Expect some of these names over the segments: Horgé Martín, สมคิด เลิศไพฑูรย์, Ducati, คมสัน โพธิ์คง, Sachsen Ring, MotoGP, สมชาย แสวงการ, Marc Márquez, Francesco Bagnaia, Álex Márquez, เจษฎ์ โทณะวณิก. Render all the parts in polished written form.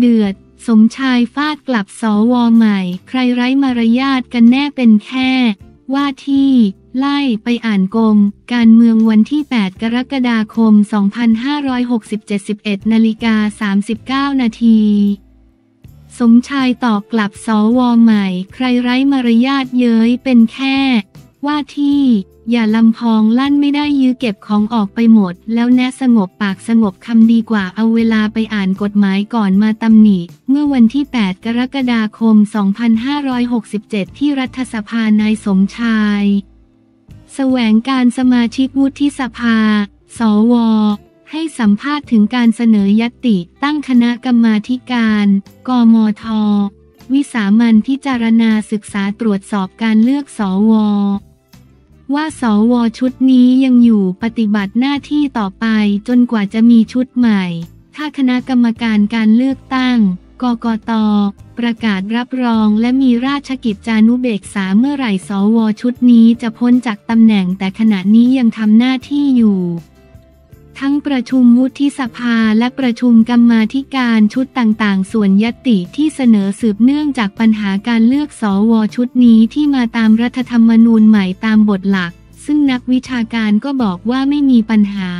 เดือดสมชายฟาดกลับสว.ใหม่ใครไร้มารยาทกันแน่เป็นแค่ว่าที่ไล่ไปอ่านกรมการเมืองวันที่8กรกฎาคม2567 11:39 น.สมชายตอบกลับสว.ใหม่ใครไร้มารยาทเย้ยเป็นแค่ว่าที่อย่าลำพองลั่นไม่ได้ยื้อเก็บของออกไปหมดแล้วแนะสงบปากสงบคำดีกว่าเอาเวลาไปอ่านกฎหมายก่อนมาตำหนิเมื่อวันที่8กรกฎาคม2567ที่รัฐสภานายสมชายแสวงการสมาชิกวุฒิสภาสว.ให้สัมภาษณ์ถึงการเสนอญัตติตั้งคณะกรรมาธิการกมธ.วิสามัญพิจารณาศึกษาตรวจสอบการเลือกสว.ว่าสว.ชุดนี้ยังอยู่ปฏิบัติหน้าที่ต่อไปจนกว่าจะมีชุดใหม่ถ้าคณะกรรมการการเลือกตั้งกกต.ประกาศรับรองและมีราชกิจจานุเบกษาเมื่อไหร่สว.ชุดนี้จะพ้นจากตำแหน่งแต่ขณะนี้ยังทำหน้าที่อยู่ทั้งประชุมวุฒิสภาและประชุมกรรมาธิการชุดต่างๆส่วนญัตติที่เสนอสืบเนื่องจากปัญหาการเลือกสว.ชุดนี้ที่มาตามรัฐธรรมนูญใหม่ตามบทหลักซึ่งนักวิชาการก็บอกว่าไม่มีปัญหา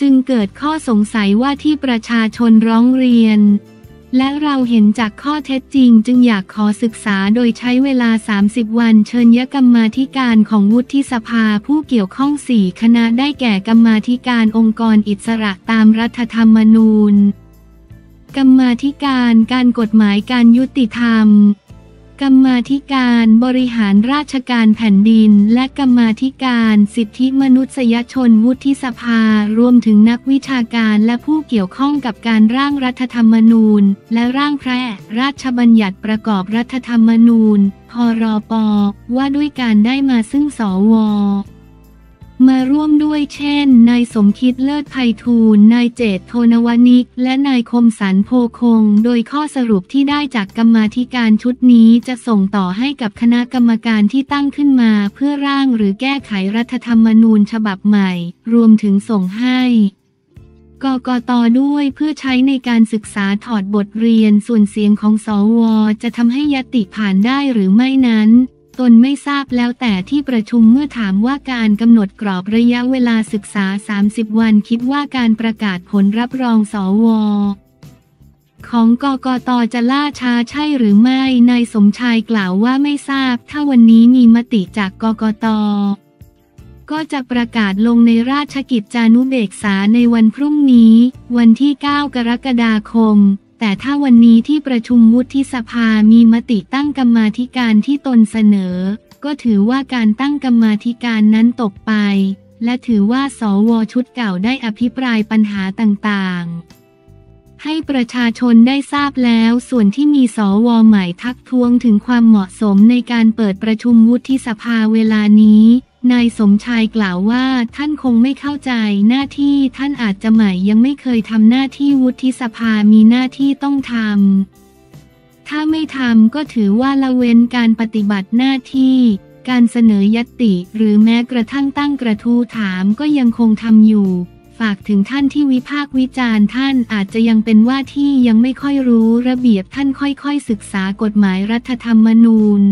จึงเกิดข้อสงสัยว่าที่ประชาชนร้องเรียนและเราเห็นจากข้อเท็จจริงจึงอยากขอศึกษาโดยใช้เวลา30วันเชิญกรรมาธิการของวุฒิสภาผู้เกี่ยวข้อง4คณะได้แก่กรรมาธิการองค์กรอิสระตามรัฐธรรมนูญกรรมาธิการการกฎหมายการยุติธรรมกรรมาธิการบริหารราชการแผ่นดินและกรรมาธิการสิทธิมนุษยชนวุฒิสภารวมถึงนักวิชาการและผู้เกี่ยวข้องกับการร่างรัฐธรรมนูญและร่างพระราชบัญญัติประกอบรัฐธรรมนูญพรบ.ว่าด้วยการได้มาซึ่งสว.มาร่วมด้วยเช่นนายสมคิดเลิศไพฑูรย์นายเจตโทนวนิกและนายคมสันโพคงโดยข้อสรุปที่ได้จากกรรมาธิการชุดนี้จะส่งต่อให้กับคณะกรรมการที่ตั้งขึ้นมาเพื่อร่างหรือแก้ไขรัฐธรรมนูญฉบับใหม่รวมถึงส่งให้กกต.ด้วยเพื่อใช้ในการศึกษาถอดบทเรียนส่วนเสียงของสว.จะทำให้ญัตติผ่านได้หรือไม่นั้นตนไม่ทราบแล้วแต่ที่ประชุมเมื่อถามว่าการกำหนดกรอบระยะเวลาศึกษา30วันคิดว่าการประกาศผลรับรองสว.ของกกต.จะล่าช้าใช่หรือไม่นายสมชายกล่าวว่าไม่ทราบถ้าวันนี้มีมติจากกกต.ก็จะประกาศลงในราชกิจจานุเบกษาในวันพรุ่งนี้วันที่9กรกฎาคมแต่ถ้าวันนี้ที่ประชุมวุฒิสภามีมติตั้งกรรมาธิการที่ตนเสนอก็ถือว่าการตั้งกรรมาธิการนั้นตกไปและถือว่าสว.ชุดเก่าได้อภิปรายปัญหาต่างๆให้ประชาชนได้ทราบแล้วส่วนที่มีสว.ใหม่ทักท้วงถึงความเหมาะสมในการเปิดประชุมวุฒิสภาเวลานี้นายสมชายกล่าวว่าท่านคงไม่เข้าใจหน้าที่ท่านอาจจะใหม่ยังไม่เคยทำหน้าที่วุฒิสภามีหน้าที่ต้องทำถ้าไม่ทำก็ถือว่าละเว้นการปฏิบัติหน้าที่การเสนอญัตติหรือแม้กระทั่งตั้งกระทู้ถามก็ยังคงทำอยู่ฝากถึงท่านที่วิพากษ์วิจารณ์ท่านอาจจะยังเป็นว่าที่ยังไม่ค่อยรู้ระเบียบท่านค่อยๆศึกษากฎหมายรัฐธรรมนูญ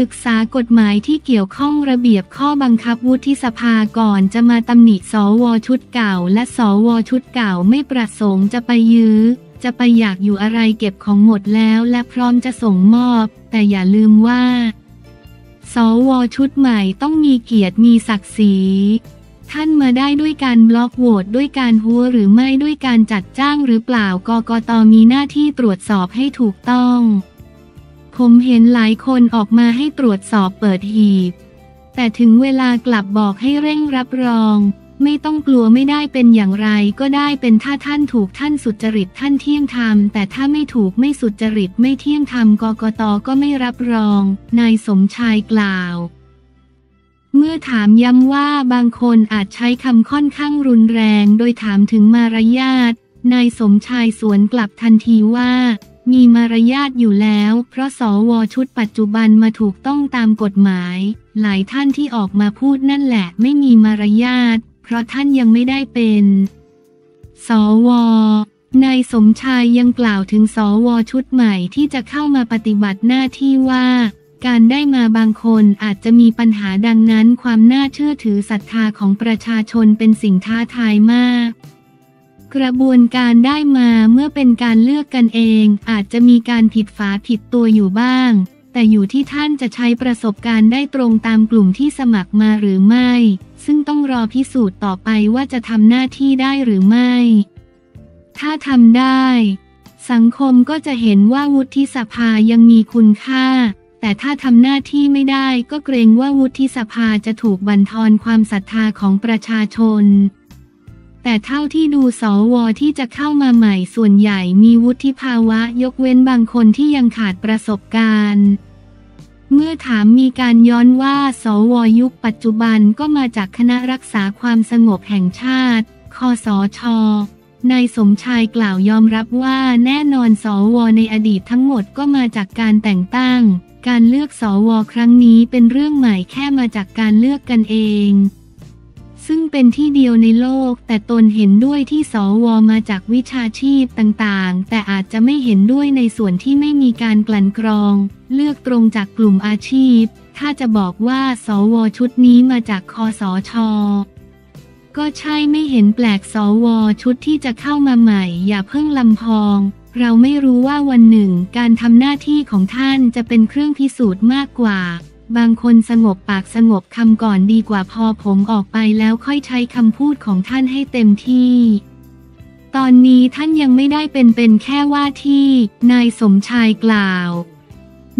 ศึกษากฎหมายที่เกี่ยวข้องระเบียบข้อบังคับวุฒิสภาก่อนจะมาตำหนิสว.ชุดเก่าและสว.ชุดเก่าไม่ประสงค์จะไปยื้อจะไปอยากอยู่อะไรเก็บของหมดแล้วและพร้อมจะส่งมอบแต่อย่าลืมว่าสว.ชุดใหม่ต้องมีเกียรติมีศักดิ์ศรีท่านมาได้ด้วยการบล็อกโหวตด้วยการหัวหรือไม่ด้วยการจัดจ้างหรือเปล่ากกต.มีหน้าที่ตรวจสอบให้ถูกต้องผมเห็นหลายคนออกมาให้ตรวจสอบเปิดหีบแต่ถึงเวลากลับบอกให้เร่งรับรองไม่ต้องกลัวไม่ได้เป็นอย่างไรก็ได้เป็นถ้าท่านถูกท่านสุจริตท่านเที่ยงธรรมแต่ถ้าไม่ถูกไม่สุจริตไม่เที่ยงธรรมกกต.ก็ไม่รับรองนายสมชายกล่าวเมื่อถามย้ำว่าบางคนอาจใช้คำค่อนข้างรุนแรงโดยถามถึงมารยาทนายสมชายสวนกลับทันทีว่ามีมารยาทอยู่แล้วเพราะสว.ชุดปัจจุบันมาถูกต้องตามกฎหมายหลายท่านที่ออกมาพูดนั่นแหละไม่มีมารยาทเพราะท่านยังไม่ได้เป็นสว. นายสมชายยังกล่าวถึงสว.ชุดใหม่ที่จะเข้ามาปฏิบัติหน้าที่ว่าการได้มาบางคนอาจจะมีปัญหาดังนั้นความน่าเชื่อถือศรัทธาของประชาชนเป็นสิ่งท้าทายมากกระบวนการได้มาเมื่อเป็นการเลือกกันเองอาจจะมีการผิดฝาผิดตัวอยู่บ้างแต่อยู่ที่ท่านจะใช้ประสบการณ์ได้ตรงตามกลุ่มที่สมัครมาหรือไม่ซึ่งต้องรอพิสูจน์ต่อไปว่าจะทำหน้าที่ได้หรือไม่ถ้าทำได้สังคมก็จะเห็นว่าวุฒิสภายังมีคุณค่าแต่ถ้าทำหน้าที่ไม่ได้ก็เกรงว่าวุฒิสภาจะถูกบั่นทอนความศรัทธาของประชาชนแต่เท่าที่ดูสว.ที่จะเข้ามาใหม่ส่วนใหญ่มีวุฒิภาวะยกเว้นบางคนที่ยังขาดประสบการณ์เมื่อถามมีการย้อนว่าสว.ยุคปัจจุบันก็มาจากคณะรักษาความสงบแห่งชาติคสช.นายสมชายกล่าวยอมรับว่าแน่นอนสว.ในอดีตทั้งหมดก็มาจากการแต่งตั้งการเลือกสว.ครั้งนี้เป็นเรื่องใหม่แค่มาจากการเลือกกันเองซึ่งเป็นที่เดียวในโลกแต่ตนเห็นด้วยที่สว.มาจากวิชาชีพต่างๆแต่อาจจะไม่เห็นด้วยในส่วนที่ไม่มีการกลั่นกรองเลือกตรงจากกลุ่มอาชีพถ้าจะบอกว่าสว.ชุดนี้มาจากคสช.ก็ใช่ไม่เห็นแปลกสว.ชุดที่จะเข้ามาใหม่อย่าเพิ่งลำพองเราไม่รู้ว่าวันหนึ่งการทำหน้าที่ของท่านจะเป็นเครื่องพิสูจน์มากกว่าบางคนสงบปากสงบคำก่อนดีกว่าพอผมออกไปแล้วค่อยใช้คำพูดของท่านให้เต็มที่ตอนนี้ท่านยังไม่ได้เป็นแค่ว่าที่นายสมชายกล่าว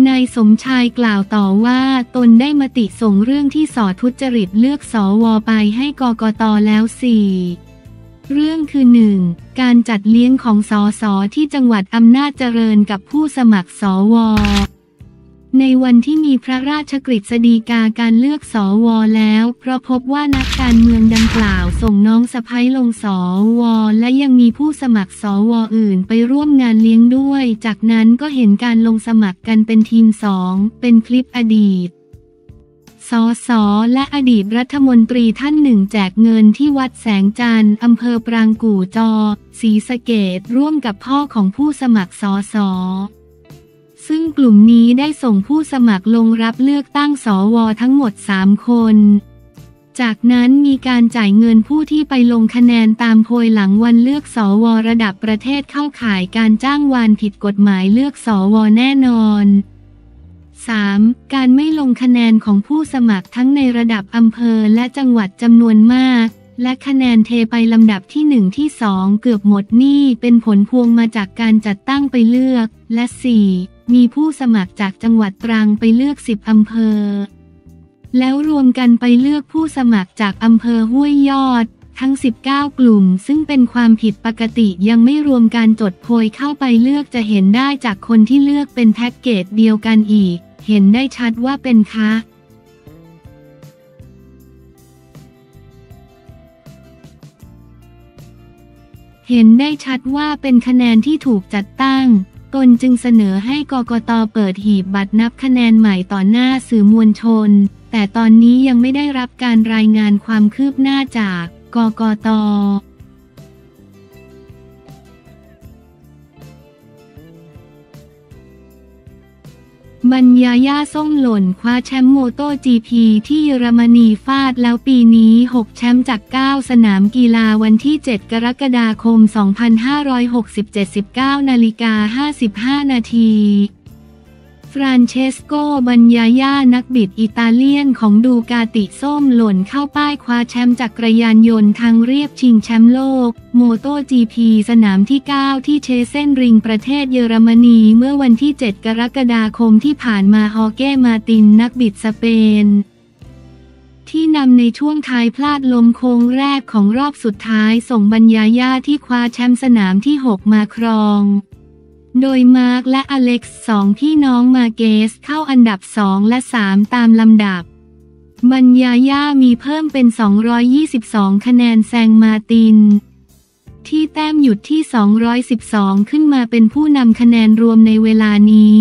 นายสมชายกล่าวต่อว่าตนได้มติส่งเรื่องที่สอทุจริตเลือกสว.ไปให้กกต.แล้ว4เรื่องคือ 1. การจัดเลี้ยงของสส.ที่จังหวัดอำนาจเจริญกับผู้สมัครสว.ในวันที่มีพระราชกฤษฎีกาการเลือกสว.แล้วเพราะพบว่านักการเมืองดังกล่าวส่งน้องสะใภ้ลงสว.และยังมีผู้สมัครสว.อื่นไปร่วมงานเลี้ยงด้วยจากนั้นก็เห็นการลงสมัครกันเป็นทีม2เป็นคลิปอดีตสส.และอดีตรัฐมนตรีท่านหนึ่งแจกเงินที่วัดแสงจันทร์อำเภอปรางกู่จศรีสะเกษร่วมกับพ่อของผู้สมัครสส.ซึ่งกลุ่มนี้ได้ส่งผู้สมัครลงรับเลือกตั้งสว.ทั้งหมด3คนจากนั้นมีการจ่ายเงินผู้ที่ไปลงคะแนนตามโพยหลังวันเลือกสว.ระดับประเทศเข้าข่ายการจ้างวานผิดกฎหมายเลือกสว.แน่นอน 3. การไม่ลงคะแนนของผู้สมัครทั้งในระดับอำเภอและจังหวัดจำนวนมากและคะแนนเทไปลำดับที่1ที่2เกือบหมดนี่เป็นผลพวงมาจากการจัดตั้งไปเลือกและ4มีผู้สมัครจากจังหวัดตรังไปเลือก10อำเภอแล้วรวมกันไปเลือกผู้สมัครจากอำเภอห้วยยอดทั้ง19กลุ่มซึ่งเป็นความผิดปกติยังไม่รวมการจดโพยเข้าไปเลือกจะเห็นได้จากคนที่เลือกเป็นแพ็กเกจเดียวกันอีกเห็นได้ชัดว่าเป็นคะเห็นได้ชัดว่าเป็นคะแนนที่ถูกจัดตั้งตนจึงเสนอให้กกต.เปิดหีบบัตรนับคะแนนใหม่ต่อหน้าสื่อมวลชนแต่ตอนนี้ยังไม่ได้รับการรายงานความคืบหน้าจากกกต.บัญญาย่าส้มหล่นคว้าแชมป์โมโตจีพีที่เยอรมนีฟาดแล้วปีนี้6แชมป์จาก9สนามกีฬาวันที่7กรกฎาคม 2567 19:55 นาทีฟรานเชสโกบัญญาย่านักบิดอิตาเลียนของดูกาติส้มหล่นเข้าป้ายคว้าแชมป์จักรยานยนต์ทางเรียบชิงแชมป์โลกโมโตจีพีสนามที่9ที่เชเซนริงประเทศเยอรมนีเมื่อวันที่7กรกฎาคมที่ผ่านมาฮอเก้มาตินนักบิดสเปนที่นำในช่วงท้ายพลาดลมโค้งแรกของรอบสุดท้ายส่งบัญญาย่าที่คว้าแชมป์สนามที่6มาครองโดยมาร์กและอเล็กซ์2พี่น้องมาเกสเข้าอันดับ2และ3ตามลำดับบัญญาย่ามีเพิ่มเป็น222คะแนนแซงมาตินที่แต้มหยุดที่212ขึ้นมาเป็นผู้นำคะแนนรวมในเวลานี้